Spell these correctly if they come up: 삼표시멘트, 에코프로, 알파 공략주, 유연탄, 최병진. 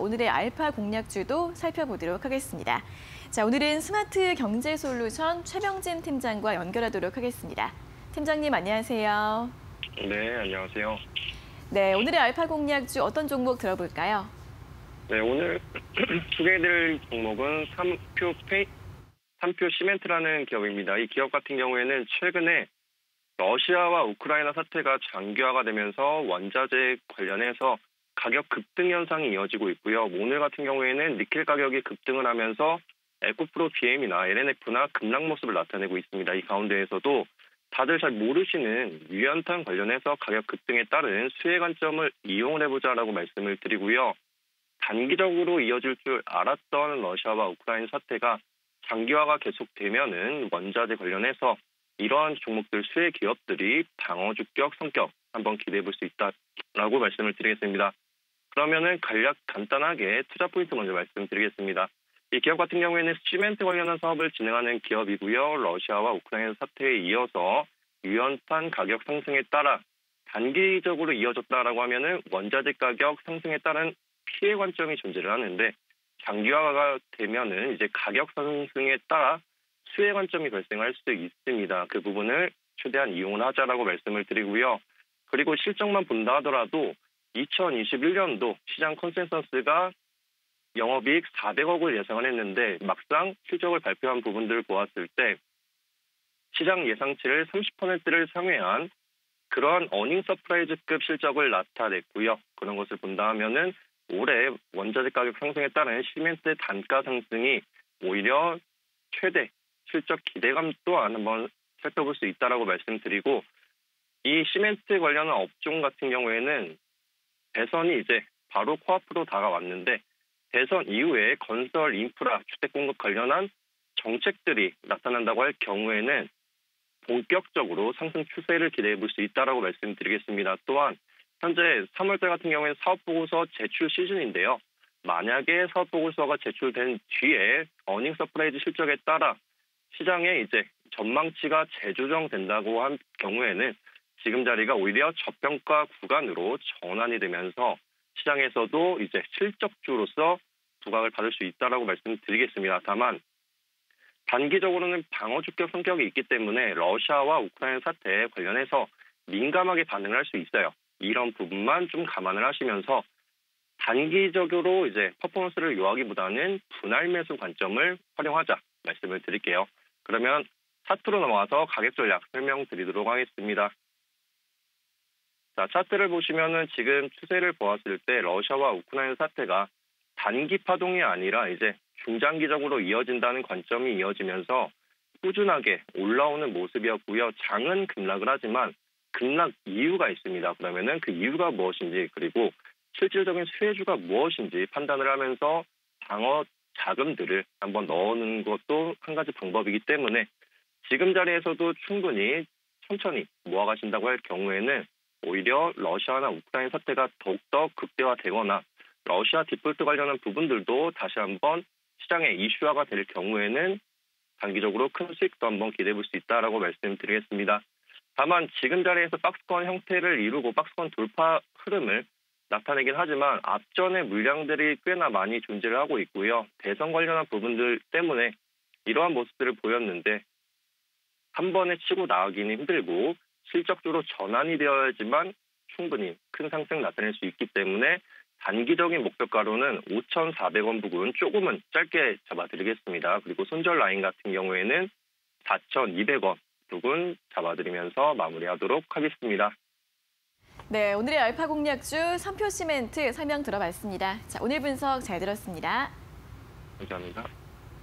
오늘의 알파 공략주도 살펴보도록 하겠습니다. 자, 오늘은 스마트 경제 솔루션 최병진 팀장과 연결하도록 하겠습니다. 팀장님 안녕하세요. 네, 안녕하세요. 네, 오늘의 알파 공략주 어떤 종목 들어볼까요? 네, 오늘 소개해드릴 종목은 삼표시멘트라는 기업입니다. 이 기업 같은 경우에는 최근에 러시아와 우크라이나 사태가 장기화가 되면서 원자재 관련해서 가격 급등 현상이 이어지고 있고요. 오늘 같은 경우에는 니켈 가격이 급등을 하면서 에코프로 BM이나 LNF나 급락 모습을 나타내고 있습니다. 이 가운데에서도 다들 잘 모르시는 유연탄 관련해서 가격 급등에 따른 수혜 관점을 이용을 해보자라고 말씀을 드리고요. 단기적으로 이어질 줄 알았던 러시아와 우크라이나 사태가 장기화가 계속되면은 원자재 관련해서 이러한 종목들 수혜 기업들이 방어주격 성격 한번 기대해볼 수 있다라고 말씀을 드리겠습니다. 그러면은 간단하게 투자 포인트 먼저 말씀드리겠습니다. 이 기업 같은 경우에는 시멘트 관련한 사업을 진행하는 기업이고요. 러시아와 우크라이나 사태에 이어서 유연탄 가격 상승에 따라 단기적으로 이어졌다라고 하면은 원자재 가격 상승에 따른 피해 관점이 존재를 하는데 장기화가 되면은 이제 가격 상승에 따라 수혜 관점이 발생할 수 있습니다. 그 부분을 최대한 이용을 하자라고 말씀을 드리고요. 그리고 실적만 본다 하더라도 2021년도 시장 컨센서스가 영업이익 400억을 예상을 했는데 막상 실적을 발표한 부분들을 보았을 때 시장 예상치를 30%를 상회한 그러한 어닝 서프라이즈급 실적을 나타냈고요. 그런 것을 본다 하면은 올해 원자재 가격 상승에 따른 시멘트 단가 상승이 오히려 최대 실적 기대감 또한 한번 살펴볼 수 있다라고 말씀드리고, 이 시멘트 관련한 업종 같은 경우에는 대선이 이제 바로 코앞으로 다가왔는데 대선 이후에 건설, 인프라, 주택 공급 관련한 정책들이 나타난다고 할 경우에는 본격적으로 상승 추세를 기대해 볼 수 있다라고 말씀드리겠습니다. 또한 현재 3월달 같은 경우에는 사업보고서 제출 시즌인데요. 만약에 사업보고서가 제출된 뒤에 어닝 서프라이즈 실적에 따라 시장에 이제 전망치가 재조정된다고 한 경우에는 지금 자리가 오히려 저평가 구간으로 전환이 되면서 시장에서도 이제 실적주로서 부각을 받을 수 있다라고 말씀드리겠습니다. 다만 단기적으로는 방어주격 성격이 있기 때문에 러시아와 우크라이나 사태에 관련해서 민감하게 반응을 할 수 있어요. 이런 부분만 좀 감안을 하시면서 단기적으로 이제 퍼포먼스를 요하기보다는 분할 매수 관점을 활용하자 말씀을 드릴게요. 그러면 차트로 넘어와서 가격 전략 설명드리도록 하겠습니다. 자, 차트를 보시면은 지금 추세를 보았을 때 러시아와 우크라이나 사태가 단기 파동이 아니라 이제 중장기적으로 이어진다는 관점이 이어지면서 꾸준하게 올라오는 모습이었고요. 장은 급락을 하지만 급락 이유가 있습니다. 그러면은 그 이유가 무엇인지 그리고 실질적인 수혜주가 무엇인지 판단을 하면서 방어 자금들을 한번 넣는 것도 한 가지 방법이기 때문에 지금 자리에서도 충분히 천천히 모아가신다고 할 경우에는 오히려 러시아나 우크라이나 사태가 더욱더 극대화되거나 러시아 디폴트 관련한 부분들도 다시 한번 시장에 이슈화가 될 경우에는 단기적으로 큰 수익도 한번 기대해 볼 수 있다라고 말씀드리겠습니다. 다만 지금 자리에서 박스권 형태를 이루고 박스권 돌파 흐름을 나타내긴 하지만 앞전에 물량들이 꽤나 많이 존재를 하고 있고요. 대선 관련한 부분들 때문에 이러한 모습들을 보였는데 한 번에 치고 나가기는 힘들고 실적주로 전환이 되어야지만 충분히 큰 상승 나타낼 수 있기 때문에 단기적인 목표가로는 5,400원 부근 조금은 짧게 잡아드리겠습니다. 그리고 손절 라인 같은 경우에는 4,200원 부근 잡아드리면서 마무리하도록 하겠습니다. 네, 오늘의 알파 공략주 삼표시멘트 설명 들어봤습니다. 자, 오늘 분석 잘 들었습니다. 감사합니다.